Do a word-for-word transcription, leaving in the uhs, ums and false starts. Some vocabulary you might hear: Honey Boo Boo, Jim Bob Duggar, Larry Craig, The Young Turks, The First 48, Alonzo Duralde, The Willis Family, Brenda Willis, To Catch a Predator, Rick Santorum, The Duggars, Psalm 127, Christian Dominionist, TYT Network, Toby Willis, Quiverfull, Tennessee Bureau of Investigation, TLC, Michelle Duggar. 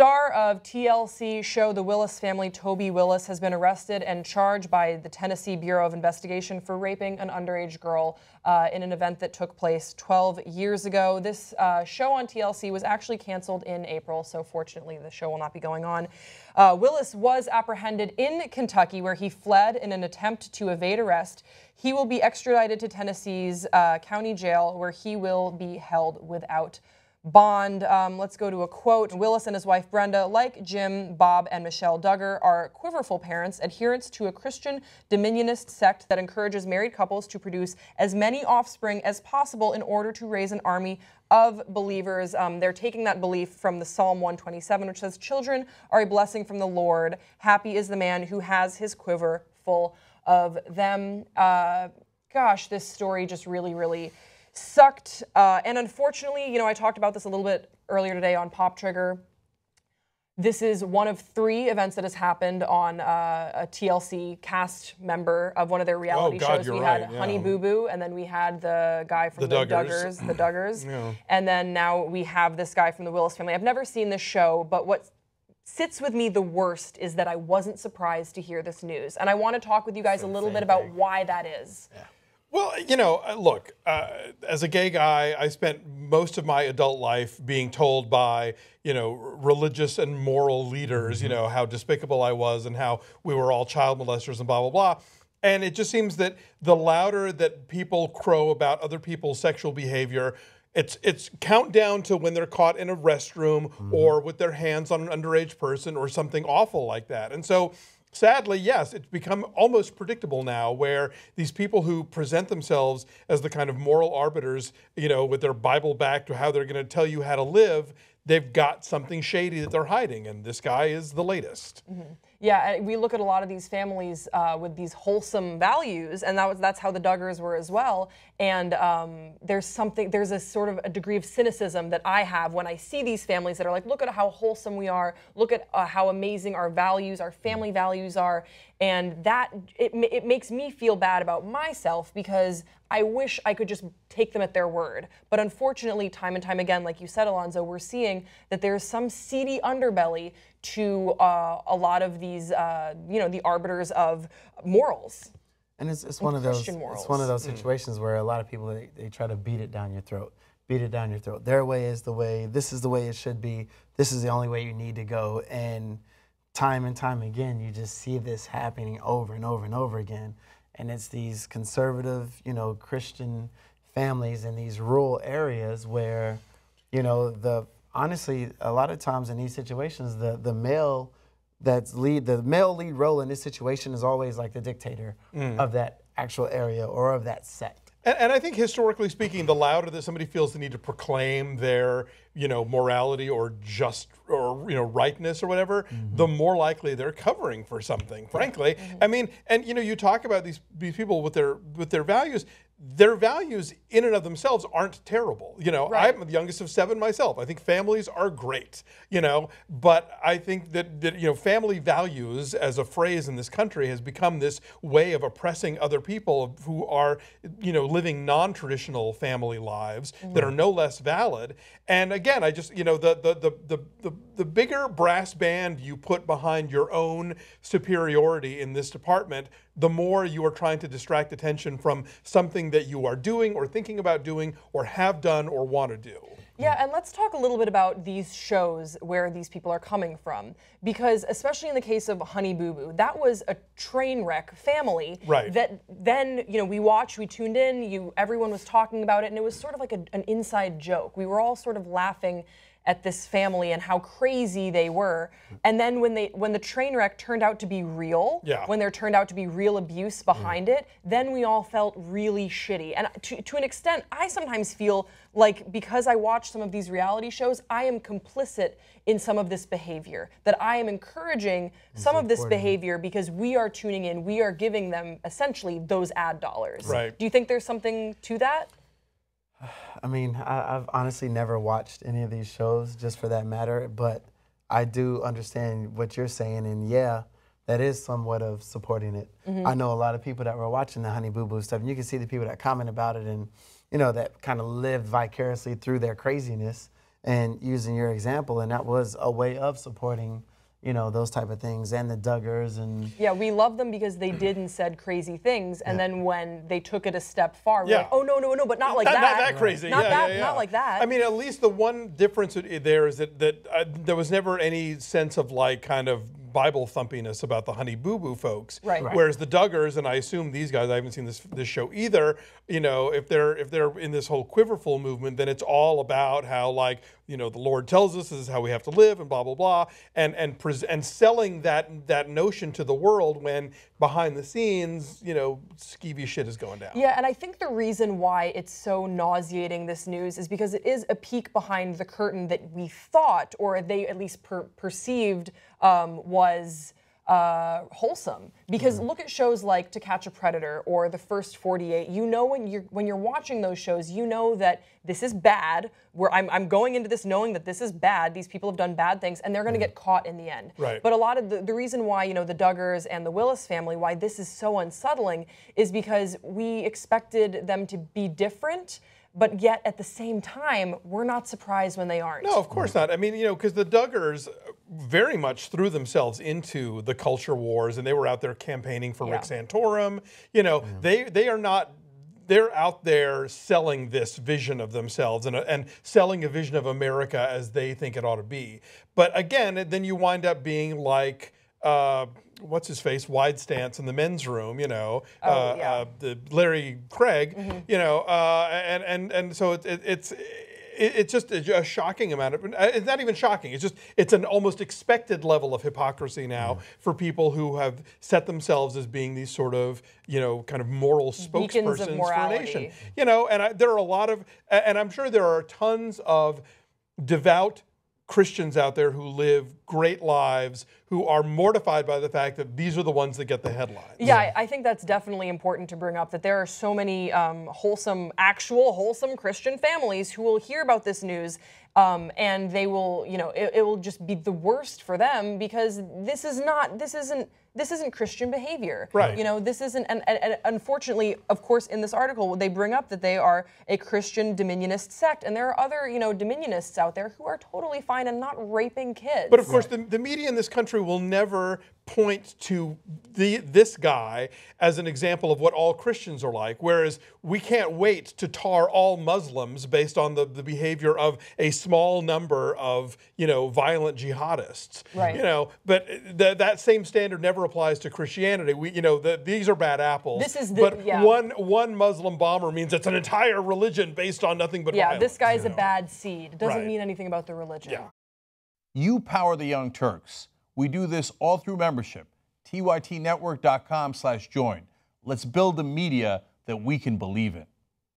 star of T L C show The Willis Family, Toby Willis, has been arrested and charged by the Tennessee Bureau of Investigation for raping an underage girl uh, in an event that took place twelve years ago. This uh, show on T L C was actually canceled in April, so fortunately the show will not be going on. Uh, Willis was apprehended in Kentucky, where he fled in an attempt to evade arrest. He will be extradited to Tennessee's uh, county jail, where he will be held without bond. Um, let's go to a quote. Willis and his wife Brenda, like Jim, Bob, and Michelle Duggar, are Quiverfull parents, adherents to a Christian Dominionist sect that encourages married couples to produce as many offspring as possible in order to raise an army of believers. Um, they're taking that belief from the Psalm one twenty-seven, which says, "Children are a blessing from the Lord. Happy is the man who has his quiver full of them." Uh, gosh, this story just really, really sucked, uh, and unfortunately, you know, I talked about this a little bit earlier today on Pop Trigger. This is one of three events that has happened on uh, a T L C cast member of one of their reality oh, God, shows. We right, had yeah. Honey Boo Boo, and then we had the guy from The, the Duggars, Duggars the Duggars, yeah. and then now we have this guy from The Willis Family. I've never seen this show, but what sits with me the worst is that I wasn't surprised to hear this news, and I want to talk with you guys That's a little bit about thing. why that is. Yeah. Well, you know, look, uh, as a gay guy, I spent most of my adult life being told by, you know, religious and moral leaders, mm-hmm. you know, how despicable I was and how we were all child molesters and blah, blah, blah. And it just seems that the louder that people crow about other people's sexual behavior, It's it's countdown to when they're caught in a restroom mm-hmm. or with their hands on an underage person or something awful like that. And so, sadly, yes, it's become almost predictable now, where these people who present themselves as the kind of moral arbiters, you know, with their Bible back to how they're going to tell you how to live, they've got something shady that they're hiding, and this guy is the latest. Mm-hmm. Yeah, we look at a lot of these families uh, with these wholesome values, and that was, that's how the Duggars were as well. And um, there's something, there's a sort of a degree of cynicism that I have when I see these families that are like, look at how wholesome we are, look at uh, how amazing our values, our family values are, and that it it makes me feel bad about myself, because I wish I could just take them at their word. But unfortunately, time and time again, like you said, Alonzo, we're seeing that there's some seedy underbelly to uh, a lot of these, uh, you know, the arbiters of morals. And it's, it's, one, of those, it's one of those situations mm. where a lot of people, they, they try to beat it down your throat. Beat it down your throat. Their way is the way. This is the way it should be. This is the only way you need to go. And time and time again, you just see this happening over and over and over again. And it's these conservative, you know, Christian families in these rural areas where, you know, the honestly, a lot of times in these situations, the the male that's lead the male lead role in this situation is always like the dictator mm. of that actual area or of that sect. And, and I think historically speaking, the louder that somebody feels the need to proclaim their, you know, morality or just or you know rightness or whatever, mm-hmm. the more likely they're covering for something. Frankly, mm-hmm. I mean, and you know, you talk about these these people with their with their values. Their values in and of themselves aren't terrible. You know, right. I'm the youngest of seven myself. I think families are great, you know, but I think that, that, you know, family values as a phrase in this country has become this way of oppressing other people who are, you know, living non-traditional family lives mm-hmm. that are no less valid. And again, I just, you know, the, the, the, the, the, the bigger brass band you put behind your own superiority in this department, the more you are trying to distract attention from something that you are doing or thinking about doing or have done or want to do. Yeah, and let's talk a little bit about these shows, where these people are coming from, because especially in the case of Honey Boo Boo, that was a train wreck family. Right. That then, you know, we watched, we tuned in, you everyone was talking about it, and it was sort of like a, an inside joke. We were all sort of laughing at this family and how crazy they were. And then when they when the train wreck turned out to be real, yeah. when there turned out to be real abuse behind mm. it, then we all felt really shitty. And to, to an extent, I sometimes feel like, because I watch some of these reality shows, I am complicit in some of this behavior, that I am encouraging That's some of this behavior because we are tuning in, we are giving them essentially those ad dollars. Right. Do you think there's something to that? I mean, I, I've honestly never watched any of these shows, just for that matter, but I do understand what you're saying, and yeah, that is somewhat of supporting it. Mm-hmm. I know a lot of people that were watching the Honey Boo Boo stuff, and you can see the people that comment about it and, you know, that kind of lived vicariously through their craziness and using your example, and that was a way of supporting, you know, those type of things, and the Duggars, and yeah, we love them because they did and said crazy things, and yeah. then when they took it a step far, we're yeah. like, oh no, no, no, but not like not, that, not that crazy, not yeah, that, yeah, yeah. not like that. I mean, at least the one difference there is that that uh, there was never any sense of like kind of Bible thumpiness about the Honey Boo Boo folks, right. right? Whereas the Duggars, and I assume these guys, I haven't seen this this show either. You know, if they're if they're in this whole Quiverfull movement, then it's all about how like you know the Lord tells us this is how we have to live and blah blah blah, and and pres and selling that that notion to the world when behind the scenes, you know, skeevy shit is going down. Yeah, and I think the reason why it's so nauseating, this news, is because it is a peek behind the curtain that we thought, or they at least per perceived. Um, was uh, wholesome, because mm. look at shows like To Catch a Predator or The First forty-eight. You know, when you're when you're watching those shows, you know that this is bad. Where I'm I'm going into this knowing that this is bad. These people have done bad things, and they're going to mm. get caught in the end. Right. But a lot of the, the reason why you know the Duggars and the Willis family, why this is so unsettling, is because we expected them to be different. But yet, at the same time, we're not surprised when they aren't. No, of course not. I mean, you know, because the Duggars very much threw themselves into the culture wars, and they were out there campaigning for yeah. Rick Santorum. You know, yeah. they they are not. They're out there selling this vision of themselves and, and selling a vision of America as they think it ought to be. But again, then you wind up being like. Uh, what's his face? Wide stance in the men's room, you know, oh, uh, yeah. uh, the Larry Craig, mm-hmm. you know, uh, and and and so it, it, it's it, it's just a shocking amount of. It's not even shocking. It's just it's an almost expected level of hypocrisy now mm-hmm. for people who have set themselves as being these sort of you know kind of moral spokespersons for a nation, you know. And I, there are a lot of, and I'm sure there are tons of devout Christians out there who live great lives, who are mortified by the fact that these are the ones that get the headlines. Yeah, yeah. I think that's definitely important to bring up, that there are so many um, wholesome, actual wholesome Christian families who will hear about this news um, and they will, you know, it, it will just be the worst for them, because this is not, this isn't, this isn't Christian behavior. Right. You know, this isn't, and, and, and unfortunately, of course, in this article, they bring up that they are a Christian Dominionist sect, and there are other, you know, Dominionists out there who are totally fine and not raping kids. But of course, the, the media in this country will never point to the, this guy as an example of what all Christians are like, whereas we can't wait to tar all Muslims based on the, the behavior of a small number of, you know, violent jihadists. Right. You know, but th that same standard never applies to Christianity. We, you know, the, these are bad apples. This is the, but yeah. one one Muslim bomber means it's an entire religion based on nothing but yeah, violence. Yeah, this guy's a know. bad seed. It doesn't right. mean anything about the religion. Yeah. You power the Young Turks. We do this all through membership. T Y T network dot com slash join. Let's build the media that we can believe in.